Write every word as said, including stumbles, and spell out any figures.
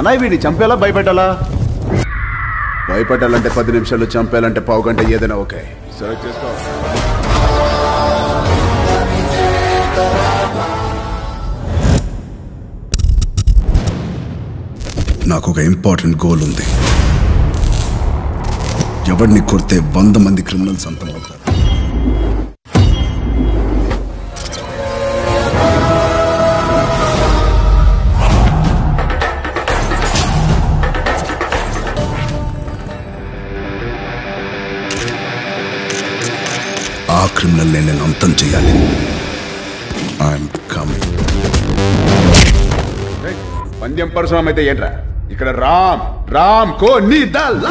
అన్నా వీడి చంపేలా భయపెట్టాలా? భయపెట్టాలంటే పది నిమిషాలు, చంపేయాలంటే పావు గంట. ఏదైనా ఓకే, సెలెక్ట్ చేసుకో. నాకు ఒక ఇంపార్టెంట్ గోల్ ఉంది. ఎవరిని కొడితే వంద మంది క్రిమినల్స్ అంతం అవుతారు. ఆ క్రిమినల్ నేను అంతం చేయాలి. I'm coming. పంద్యం పరశురామ్ అయితే ఏంట్రా ఇక్కడ? రామ్ రామ్ కో నీ దళ.